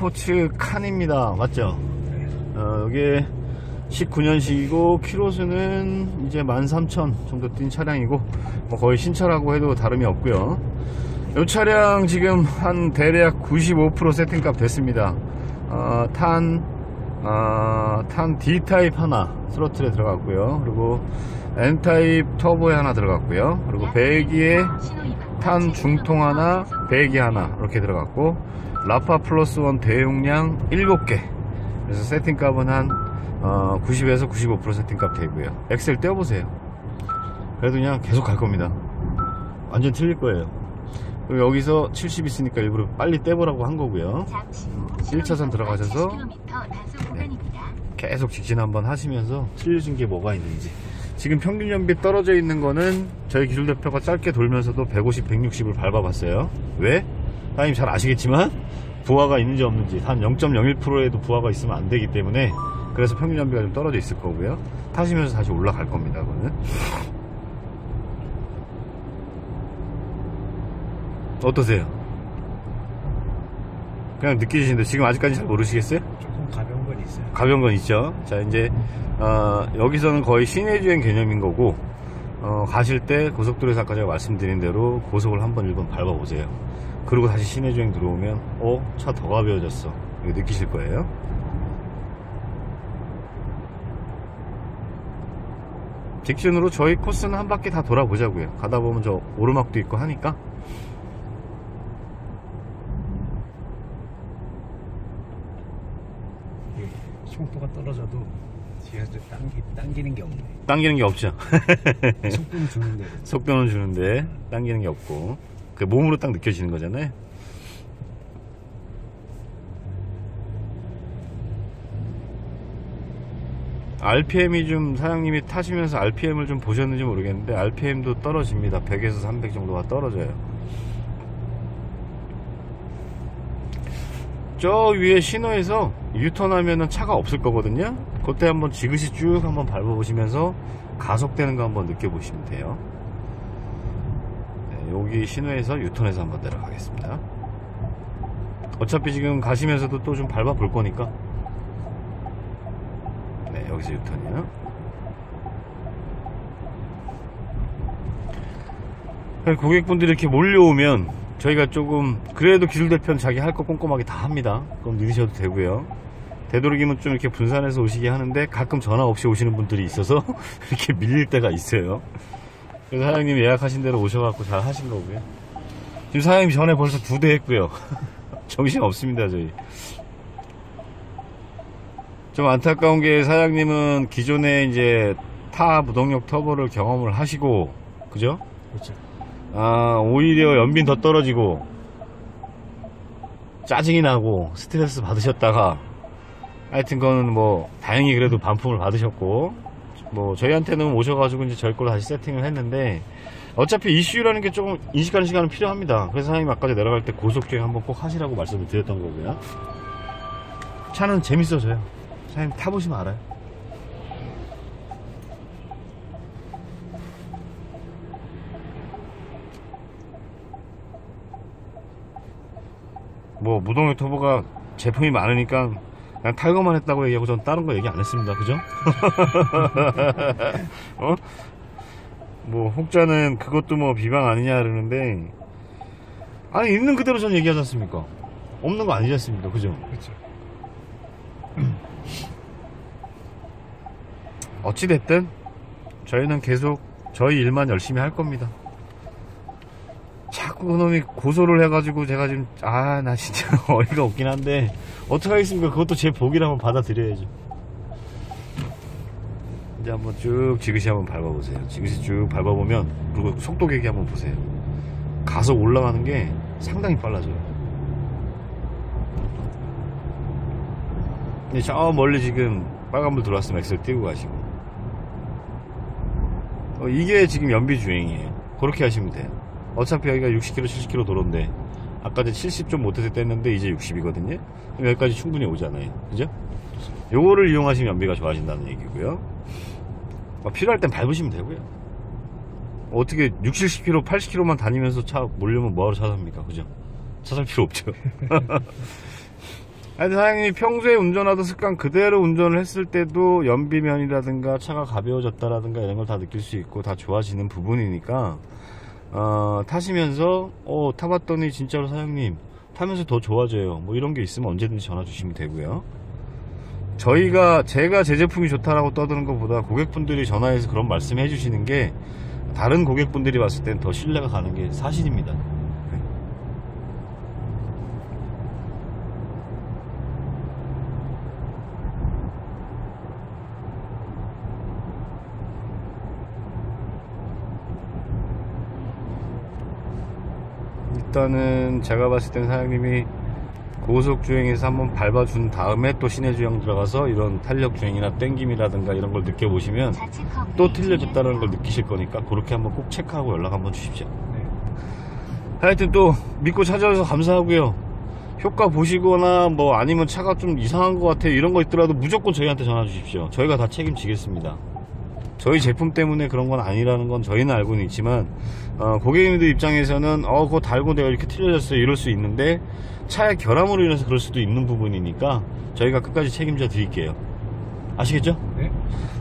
스포츠 칸입니다. 맞죠? 이게 19년식이고 키로수는 이제 13,000 정도 뛴 차량이고 뭐 거의 신차라고 해도 다름이 없고요. 이 차량 지금 한 대략 95% 세팅값 됐습니다. 탄 D타입 하나 스로틀에 들어갔고요. 그리고 N타입 터보에 하나 들어갔고요. 그리고 배기에 탄 중통 하나, 배기 하나 이렇게 들어갔고, 라파플러스원 대용량 7개. 그래서 세팅값은 한 90에서 95% 세팅값 되고요. 엑셀 떼어보세요. 그래도 그냥 계속 갈 겁니다. 완전 틀릴 거예요. 그럼 여기서 70 있으니까 일부러 빨리 떼보라고 한 거고요. 1차선 들어가셔서 계속 직진 한번 하시면서 틀려진 게 뭐가 있는지. 지금 평균 연비 떨어져 있는 거는 저희 기술 대표가 짧게 돌면서도 150, 160을 밟아봤어요. 왜? 사장님 잘 아시겠지만 부하가 있는지 없는지, 한 0.01%에도 부하가 있으면 안 되기 때문에, 그래서 평균 연비가 좀 떨어져 있을 거고요. 타시면서 다시 올라갈 겁니다. 그거는 어떠세요? 그냥 느끼시는데 지금 아직까지 잘 모르시겠어요? 조금 가벼운 건 있어요. 가벼운 건 있죠. 자, 이제 여기서는 거의 시내주행 개념인 거고, 가실 때 고속도로에서 아까 제가 말씀드린 대로 고속을 한번 1번 밟아보세요. 그리고 다시 시내주행 들어오면 차 더 가벼워졌어, 이거 느끼실 거예요. 직진으로 저희 코스는 한 바퀴 다 돌아보자고요. 가다 보면 저 오르막도 있고 하니까. 속도가 떨어져도 뒤에서 당기는 게 없네. 당기는 게 없죠. 속도는 주는데. 속도는 주는데 당기는 게 없고, 그 몸으로 딱 느껴지는 거잖아요. RPM이 좀, 사장님이 타시면서 RPM을 좀 보셨는지 모르겠는데 RPM도 떨어집니다. 100에서 300 정도가 떨어져요. 저 위에 신호에서 유턴하면은 차가 없을 거거든요. 그때 한번 지그시 쭉 한번 밟아보시면서 가속되는 거 한번 느껴보시면 돼요. 네, 여기 신호에서 유턴해서 한번 내려가겠습니다. 어차피 지금 가시면서도 또 좀 밟아볼 거니까. 네, 여기서 유턴이요. 고객분들이 이렇게 몰려오면 저희가 조금, 그래도 기술대표는 자기 할 거 꼼꼼하게 다 합니다. 그럼 늦으셔도 되고요. 되도록이면 좀 이렇게 분산해서 오시게 하는데 가끔 전화 없이 오시는 분들이 있어서 이렇게 밀릴 때가 있어요. 그래서 사장님 예약하신 대로 오셔갖고 잘 하신 거고요. 지금 사장님 전에 벌써 2대 했고요. 정신 없습니다, 저희. 좀 안타까운 게, 사장님은 기존에 이제 타 무동력 터보를 경험을 하시고, 그죠? 그렇죠. 오히려 연비는 더 떨어지고 짜증이 나고 스트레스 받으셨다가, 하여튼 그거는 뭐 다행히 그래도 반품을 받으셨고, 뭐 저희한테는 오셔가지고 이제 저희 걸로 다시 세팅을 했는데, 어차피 이슈라는 게 조금 인식하는 시간은 필요합니다. 그래서 사장님 아까 내려갈 때 고속주행 한번 꼭 하시라고 말씀을 드렸던 거고요. 차는 재밌어져요. 사장님 타보시면 알아요. 뭐 무동력 터보가 제품이 많으니까 그냥 탈거만 했다고 얘기하고 전 다른 거 얘기 안 했습니다. 그죠? 뭐 혹자는 그것도 뭐 비방 아니냐 그러는데, 아니 있는 그대로 전 얘기하지 않습니까? 없는 거 아니지 않습니까? 그죠? 그렇죠. 어찌됐든 저희는 계속 저희 일만 열심히 할 겁니다. 자꾸 그놈이 고소를 해가지고 제가 지금 나 진짜 어이가 없긴 한데 어떡하겠습니까? 그것도 제 복이라면 받아들여야죠. 이제 한번 쭉 지그시 한번 밟아보세요. 지그시 쭉 밟아보면, 그리고 속도 계기 한번 보세요. 가속 올라가는 게 상당히 빨라져요. 근데 저 멀리 지금 빨간불 들어왔으면 엑셀 띄고 가시고, 이게 지금 연비 주행이에요. 그렇게 하시면 돼요. 어차피 여기가 60km, 70km 도로인데 아까 70 좀 못해서 뗐는데 이제 60이거든요. 그럼 여기까지 충분히 오잖아요. 그죠? 요거를 이용하시면 연비가 좋아진다는 얘기고요. 필요할 땐 밟으시면 되고요. 어떻게 60, 70km, 80km만 다니면서 차 몰려면 뭐하러 찾아갑니까? 그죠? 찾을 필요 없죠. 아니, 사장님이 평소에 운전하던 습관 그대로 운전을 했을 때도 연비면이라든가 차가 가벼워졌다라든가 이런 걸 다 느낄 수 있고 다 좋아지는 부분이니까 타시면서 타봤더니 진짜로 사장님 타면서 더 좋아져요, 뭐 이런 게 있으면 언제든지 전화 주시면 되고요. 제가 제 제품이 좋다라고 떠드는 것보다 고객분들이 전화해서 그런 말씀 해주시는 게 다른 고객분들이 봤을 땐 더 신뢰가 가는 게 사실입니다. 일단은 제가 봤을 땐 사장님이 고속주행에서 한번 밟아준 다음에 또 시내주행 들어가서 이런 탄력주행이나 땡김이라든가 이런 걸 느껴보시면 또 틀려졌다는 걸 느끼실 거니까 그렇게 한번 꼭 체크하고 연락 한번 주십시오. 네. 하여튼 또 믿고 찾아와서 감사하고요. 효과 보시거나 뭐 아니면 차가 좀 이상한 것 같아요 이런 거 있더라도 무조건 저희한테 전화 주십시오. 저희가 다 책임지겠습니다. 저희 제품 때문에 그런 건 아니라는 건 저희는 알고는 있지만 고객님들 입장에서는 그거 달고 내가 이렇게 틀려졌어요 이럴 수 있는데 차의 결함으로 인해서 그럴 수도 있는 부분이니까 저희가 끝까지 책임져 드릴게요. 아시겠죠?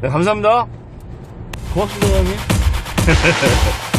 네, 감사합니다. 고맙습니다, 사장님.